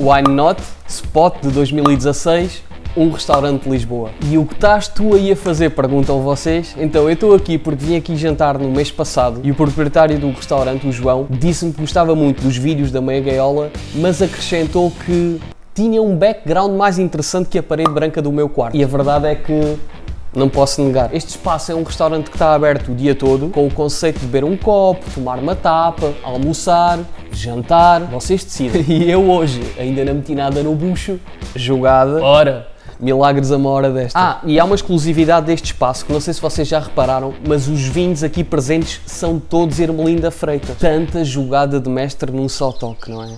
Wine Not, Spot de 2016, um restaurante de Lisboa. E o que estás tu aí a fazer? Perguntam vocês. Então eu estou aqui porque vim aqui jantar no mês passado e o proprietário do restaurante, o João, disse-me que gostava muito dos vídeos da Meia Gaiola, mas acrescentou que tinha um background mais interessante que a parede branca do meu quarto. E a verdade é que não posso negar. Este espaço é um restaurante que está aberto o dia todo, com o conceito de beber um copo, tomar uma tapa, almoçar, jantar, vocês decidem. E eu hoje ainda não meti nada no bucho, jogada. Ora! Milagres a uma hora desta. E há uma exclusividade deste espaço, que não sei se vocês já repararam, mas os vinhos aqui presentes são todos Ermelinda Freitas. Tanta jogada de mestre num só toque, não é?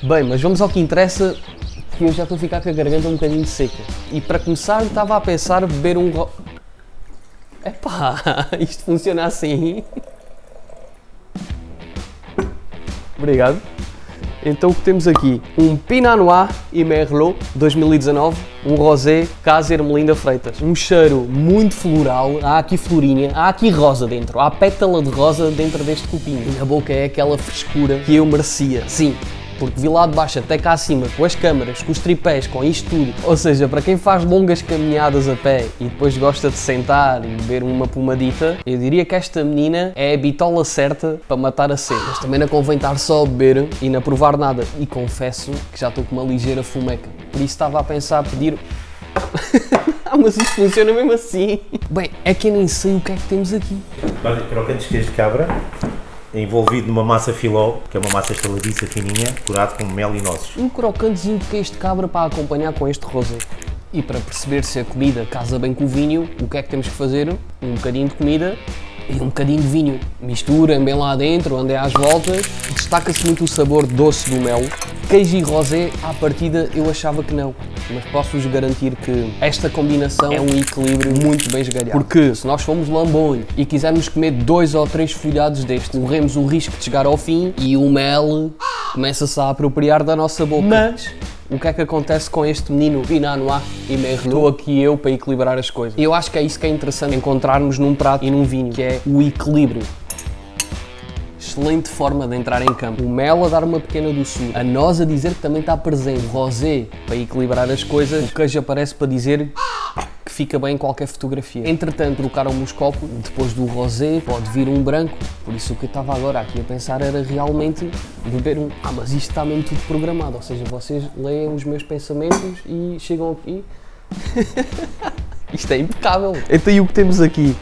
Bem, mas vamos ao que interessa, que eu já estou a ficar com a garganta um bocadinho seca. E para começar, estava a pensar beber um... Epá, isto funciona assim? Obrigado. Então o que temos aqui? Um Pinot Noir e Merlot 2019, um Rosé Casa Ermelinda Freitas. Um cheiro muito floral, há aqui florinha, há aqui rosa dentro, há pétala de rosa dentro deste copinho. E na boca é aquela frescura que eu merecia. Sim. Porque vi lá de baixo até cá acima, com as câmaras, com os tripés, com isto tudo. Ou seja, para quem faz longas caminhadas a pé e depois gosta de sentar e beber uma pomadita, eu diria que esta menina é a bitola certa para matar a sede. Mas também não convém estar só a beber e não provar nada. E confesso que já estou com uma ligeira fumeca. Por isso estava a pensar pedir... Mas isso funciona mesmo assim. Bem, é que eu nem sei o que é que temos aqui. Olha, croquetes de queijo de cabra. Envolvido numa massa filó, que é uma massa estaladiça fininha, curado com mel e nozes. Um crocantezinho de queijo de cabra para acompanhar com este rosé. E para perceber se a comida casa bem com o vinho, o que é que temos que fazer? Um bocadinho de comida e um bocadinho de vinho. Misturem bem lá dentro, andem às voltas. Destaca-se muito o sabor doce do mel. Queijo e rosé, à partida, eu achava que não. Mas posso-vos garantir que esta combinação é um equilíbrio muito bem esgalhado. Porque se nós formos lambonho e quisermos comer 2 ou 3 folhados deste, corremos o risco de chegar ao fim e o mel começa-se a apropriar da nossa boca. Mas o que é que acontece com este menino Pinot Noir e Merlot? Estou aqui eu para equilibrar as coisas. Eu acho que é isso que é interessante encontrarmos num prato e num vinho, que é o equilíbrio. Excelente forma de entrar em campo. O mel a dar uma pequena doçura. A noz a dizer que também está presente. O rosé para equilibrar as coisas. O queijo aparece para dizer que fica bem em qualquer fotografia. Entretanto, trocaram-me os copos. Depois do rosé pode vir um branco. Por isso o que eu estava agora aqui a pensar era realmente beber um... mas isto está mesmo tudo programado. Ou seja, vocês leem os meus pensamentos e chegam aqui... Isto é impecável. Então e o que temos aqui?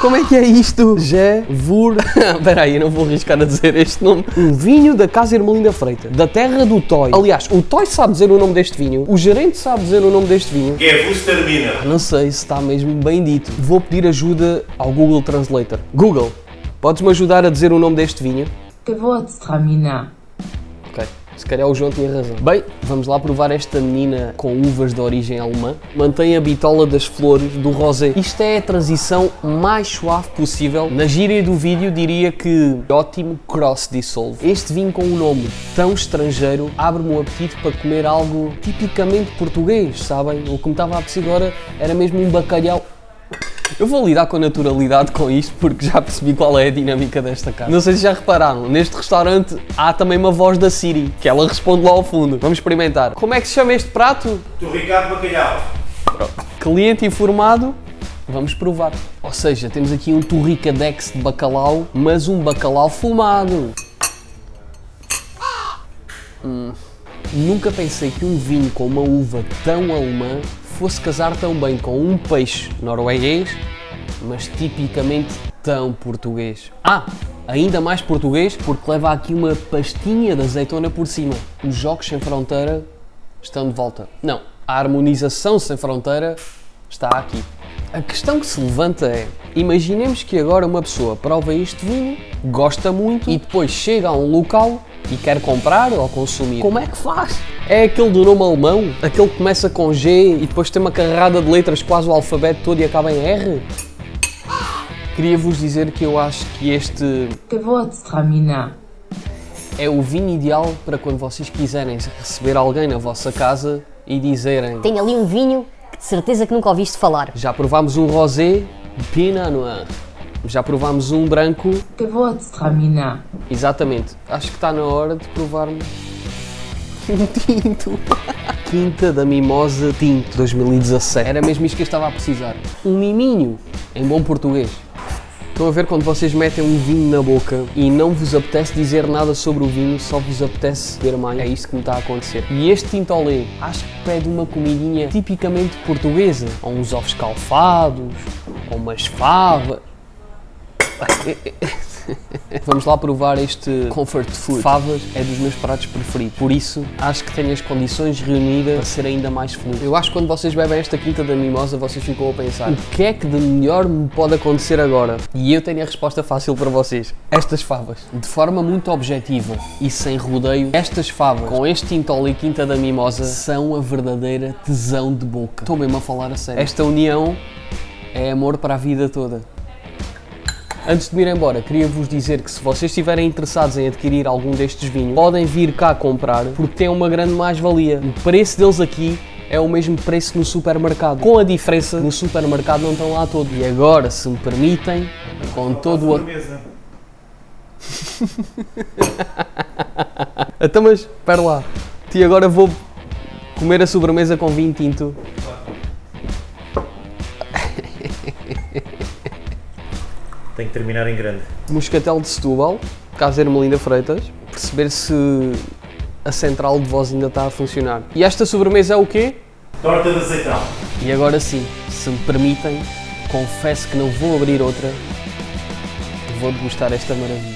Como é que é isto? Espera aí, eu não vou arriscar a dizer este nome. Um vinho da Casa Ermelinda Freitas, da terra do Toy. Aliás, o Toy sabe dizer o nome deste vinho, o gerente sabe dizer o nome deste vinho. Gewürztraminer. Não sei se está mesmo bem dito. Vou pedir ajuda ao Google Translator. Google, podes-me ajudar a dizer o nome deste vinho? Gewürztraminer. Ok. Se calhar o João tinha razão. Bem, vamos lá provar esta menina com uvas de origem alemã. Mantém a bitola das flores do rosé. Isto é a transição mais suave possível. Na gíria do vídeo diria que ótimo cross dissolve. Este vinho com um nome tão estrangeiro abre-me o apetite para comer algo tipicamente português, sabem? O que me estava a precisar agora era mesmo um bacalhau. Eu vou lidar com naturalidade com isto porque já percebi qual é a dinâmica desta casa. Não sei se já repararam, neste restaurante há também uma voz da Siri, que ela responde lá ao fundo. Vamos experimentar. Como é que se chama este prato? Torricado bacalhau. Pronto. Cliente informado, vamos provar. Ou seja, temos aqui um torricadex de bacalhau, mas um bacalhau fumado. Nunca pensei que um vinho com uma uva tão alemã fosse casar tão bem com um peixe norueguês, mas tipicamente tão português. Ainda mais português porque leva aqui uma pastinha de azeitona por cima. Os Jogos Sem Fronteira estão de volta. Não, a harmonização sem fronteira está aqui. A questão que se levanta é, imaginemos que agora uma pessoa prova este vinho, gosta muito e depois chega a um local e quer comprar ou consumir. Como é que faz? É aquele do nome alemão? Aquele que começa com G e depois tem uma carrada de letras quase o alfabeto todo e acaba em R? Queria vos dizer que eu acho que este Gewürztraminer é o vinho ideal para quando vocês quiserem receber alguém na vossa casa e dizerem: tem ali um vinho que de certeza que nunca ouviste falar. Já provámos um rosé Pinot Noir. Já provámos um branco Gewürztraminer. Exatamente. Acho que está na hora de provarmos um tinto. Quinta da Mimosa tinto 2017. Era mesmo isto que eu estava a precisar. Um miminho, em bom português. Estão a ver quando vocês metem um vinho na boca e não vos apetece dizer nada sobre o vinho, só vos apetece beber mais? É isso que me está a acontecer. E este tintolé acho que pede uma comidinha tipicamente portuguesa. Ou uns ovos calfados, ou umas favas. Vamos lá provar este comfort food. Favas é dos meus pratos preferidos, por isso acho que tenho as condições reunidas para ser ainda mais feliz. Eu acho que quando vocês bebem esta Quinta da Mimosa, vocês ficam a pensar: o que é que de melhor me pode acontecer agora? E eu tenho a resposta fácil para vocês. Estas favas, de forma muito objetiva e sem rodeio, estas favas com este tintol e Quinta da Mimosa são a verdadeira tesão de boca. Estou mesmo a falar a sério. Esta união é amor para a vida toda. Antes de me ir embora, queria vos dizer que se vocês estiverem interessados em adquirir algum destes vinhos, podem vir cá comprar porque tem uma grande mais-valia. O preço deles aqui é o mesmo preço no supermercado, com a diferença no supermercado não estão lá todos. E agora, se me permitem, com todo o... Então, mas, espera lá. E agora vou comer a sobremesa com vinho tinto. Tem que terminar em grande. Moscatel de Setúbal, Casa Ermelinda Freitas, perceber se a central de voz ainda está a funcionar. E esta sobremesa é o quê? Torta de azeitão. E agora sim, se me permitem, confesso que não vou abrir outra, vou degustar esta maravilha.